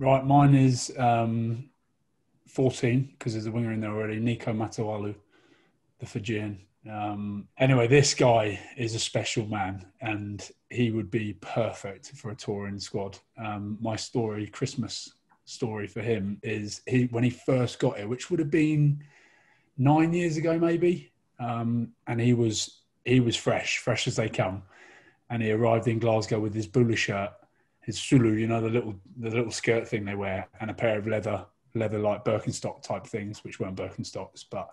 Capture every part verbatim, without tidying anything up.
Right, mine is um, fourteen, because there's a winger in there already, Niko Matawalu, the Fijian. Um, anyway, this guy is a special man, and he would be perfect for a touring squad. Um, my story, Christmas story for him is he when he first got here, which would have been nine years ago maybe, um, and he was he was fresh, fresh as they come, and he arrived in Glasgow with his Bula shirt, his Sulu, you know, the little the little skirt thing they wear, and a pair of leather leather like Birkenstock type things, which weren't Birkenstocks, but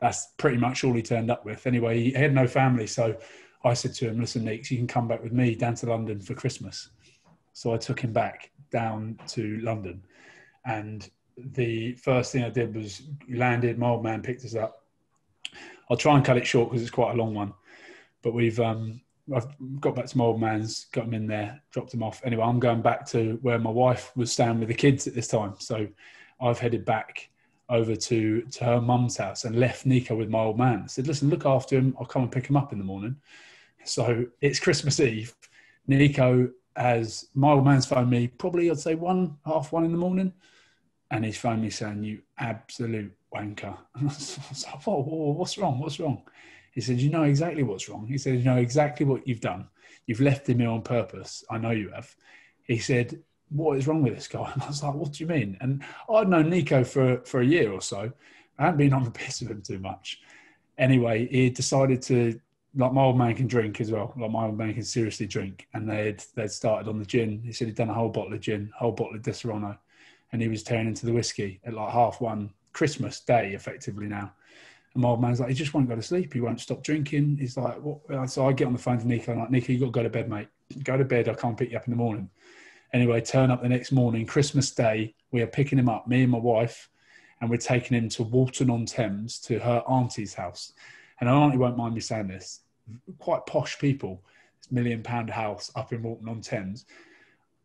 that's pretty much all he turned up with. Anyway, he had no family, so I said to him, listen, Nick, you can come back with me down to London for Christmas. So I took him back down to London. And the first thing I did was landed, my old man picked us up. I'll try and cut it short because it's quite a long one. But we've um, I've got back to my old man's, got him in there, dropped him off. Anyway, I'm going back to where my wife was staying with the kids at this time. So I've headed back over to, to her mum's house and left Niko with my old man. I said, listen, look after him. I'll come and pick him up in the morning. So it's Christmas Eve. Niko has, my old man's phoned me probably, I'd say one, half one in the morning. And he's phoned me saying, you absolute wanker. And I was like, whoa, whoa, what's wrong? What's wrong? He said, you know exactly what's wrong. He said, you know exactly what you've done. You've left him here on purpose. I know you have. He said, what is wrong with this guy? And I was like, what do you mean? And I'd known Niko for, for a year or so. I hadn't been on the piss with him too much. Anyway, he decided to, like my old man can drink as well. Like my old man can seriously drink. And they'd, they'd started on the gin. He said he'd done a whole bottle of gin, a whole bottle of Disaronno. And he was tearing into the whiskey at like half one, Christmas Day, effectively now. And my old man's like, he just won't go to sleep. He won't stop drinking. He's like, what? So I get on the phone to Niko. I'm like, Niko, you've got to go to bed, mate. Go to bed. I can't pick you up in the morning. Anyway, turn up the next morning, Christmas Day, we are picking him up, me and my wife, and we're taking him to Walton on Thames to her auntie's house. And her auntie won't mind me saying this, quite posh people, this million pound house up in Walton on Thames.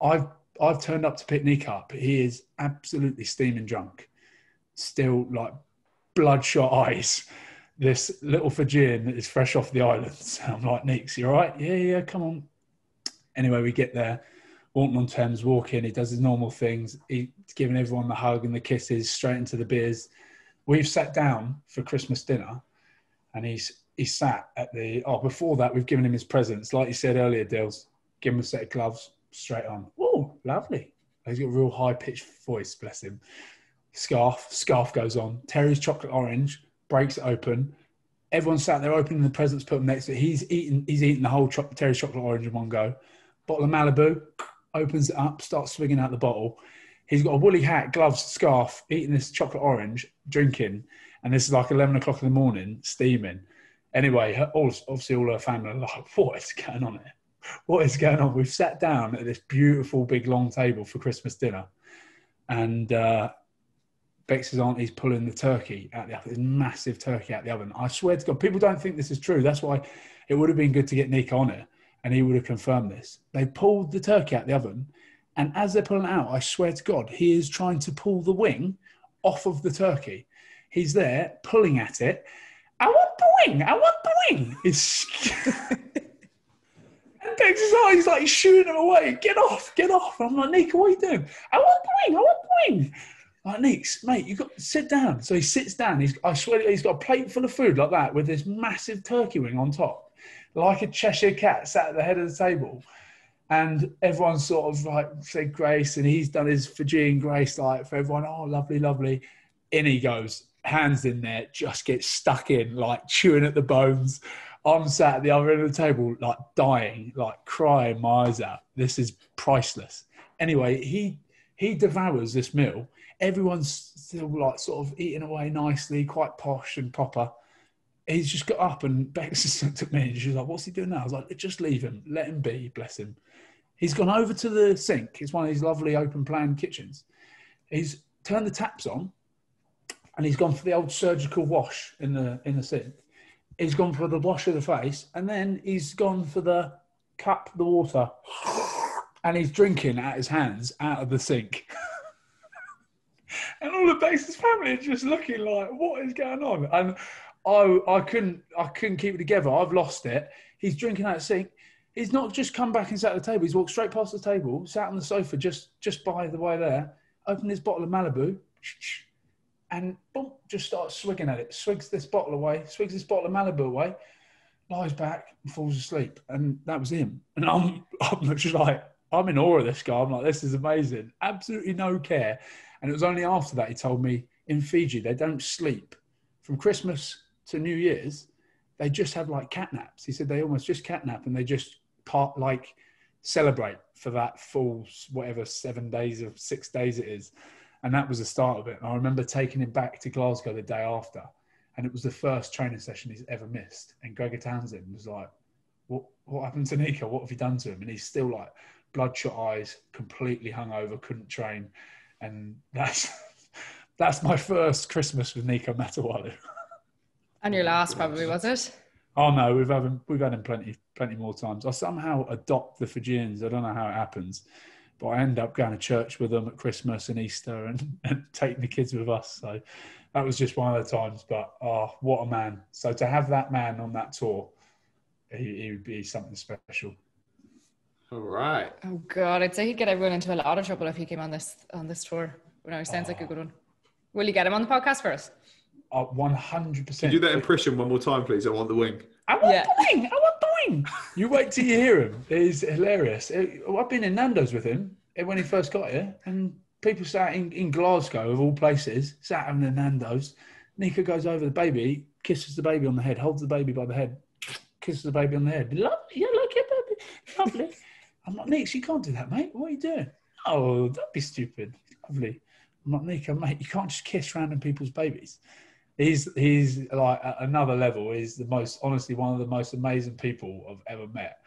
I've, I've turned up to pick Nick up. He is absolutely steaming drunk, still like bloodshot eyes. This little Fijian that is fresh off the islands. I'm like, Nick, you all right? Yeah, yeah, come on. Anyway, we get there. Walton on Thames, walk in, he does his normal things. He's giving everyone the hug and the kisses, straight into the beers. We've sat down for Christmas dinner and he's he sat at the, oh, before that, we've given him his presents. Like you said earlier, Dils, give him a set of gloves, straight on. Oh, lovely. He's got a real high-pitched voice, bless him. Scarf, scarf goes on. Terry's chocolate orange, breaks it open. Everyone sat there opening the presents, put them next to it. He's eating, he's eating the whole cho- Terry's chocolate orange in one go. Bottle of Malibu, opens it up, starts swinging out the bottle. He's got a woolly hat, gloves, scarf, eating this chocolate orange, drinking. And this is like eleven o'clock in the morning, steaming. Anyway, her, all, obviously all her family are like, what is going on here? What is going on? We've sat down at this beautiful big long table for Christmas dinner. And uh, Bex's auntie's pulling the turkey out the oven, this massive turkey out the oven. I swear to God, people don't think this is true. That's why it would have been good to get Nick on it. And he would have confirmed this. They pulled the turkey out the oven. And as they're pulling it out, I swear to God, he is trying to pull the wing off of the turkey. He's there pulling at it. I want the wing. I want the wing. It's... and Peg's eyes, he's like shooing him away. Get off, get off. I'm like, Nick, what are you doing? I want the wing. I want the wing. I'm like, Nick, mate, you've got to sit down. So he sits down. He's, I swear to God, he's got a plate full of food like that with this massive turkey wing on top. Like a Cheshire cat sat at the head of the table, and everyone sort of like said grace, and he's done his Fijian grace like for everyone. Oh, lovely, lovely. In he goes, hands in there, just gets stuck in, like chewing at the bones. I'm sat at the other end of the table, like dying, like crying my eyes out. This is priceless. Anyway, he he devours this meal. Everyone's still like sort of eating away nicely, quite posh and proper. He's just got up and Bex just looked at me and she was like, what's he doing now? I was like, just leave him. Let him be. Bless him. He's gone over to the sink. It's one of these lovely open plan kitchens. He's turned the taps on and he's gone for the old surgical wash in the in the sink. He's gone for the wash of the face and then he's gone for the cup, the water, and he's drinking out his hands out of the sink. And all of Bex's family are just looking like, what is going on? And I, I couldn't I couldn't keep it together. I've lost it. He's drinking out of the sink. he's not just come back and sat at the table. He's walked straight past the table, sat on the sofa just just by the way there, opened this bottle of Malibu, and boom, just starts swigging at it. Swigs this bottle away, swigs this bottle of Malibu away, lies back and falls asleep. And that was him. And I'm, I'm just like, I'm in awe of this guy. I'm like, this is amazing. Absolutely no care. And it was only after that he told me in Fiji, they don't sleep. From Christmas to New Year's, they just have like cat naps. He said they almost just cat nap and they just part like celebrate for that full, whatever, seven days or six days it is. And that was the start of it. And I remember taking him back to Glasgow the day after. And it was the first training session he's ever missed. And Gregor Townsend was like, what, what happened to Niko? What have you done to him? And he's still like bloodshot eyes, completely hungover, couldn't train. And that's, that's my first Christmas with Niko Matawalu. And your last probably, was it? Oh no, we've had him, we've had him plenty, plenty more times. I somehow adopt the Fijians. I don't know how it happens, but I end up going to church with them at Christmas and Easter and, and taking the kids with us. So that was just one of the times, but oh, what a man. So to have that man on that tour, he, he would be something special. All right. Oh God, I'd say he'd get everyone into a lot of trouble if he came on this, on this tour. Well, no, it sounds oh. like a good one. Will you get him on the podcast for us? Uh, one hundred percent. Can you do that impression one more time, please? I want the wing. I want yeah. the wing. I want the wing. You wait till you hear him. It's hilarious. It, I've been in Nando's with him when he first got here, and people sat in, in Glasgow, of all places, sat having a Nando's. Niko goes over the baby, kisses the baby on the head, holds the baby by the head, kisses the baby on the head. Lovely. You like your baby? Lovely. I'm like, Niko, you can't do that, mate. What are you doing? Oh, don't be stupid. Lovely. I'm like, Niko, mate, you can't just kiss random people's babies. He's, he's like at another level. He's the most, honestly, one of the most amazing people I've ever met.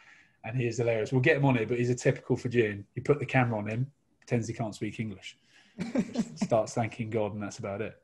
And he is hilarious. We'll get him on here, but he's a typical Fijian. You put the camera on him, pretends he can't speak English. Starts thanking God and that's about it.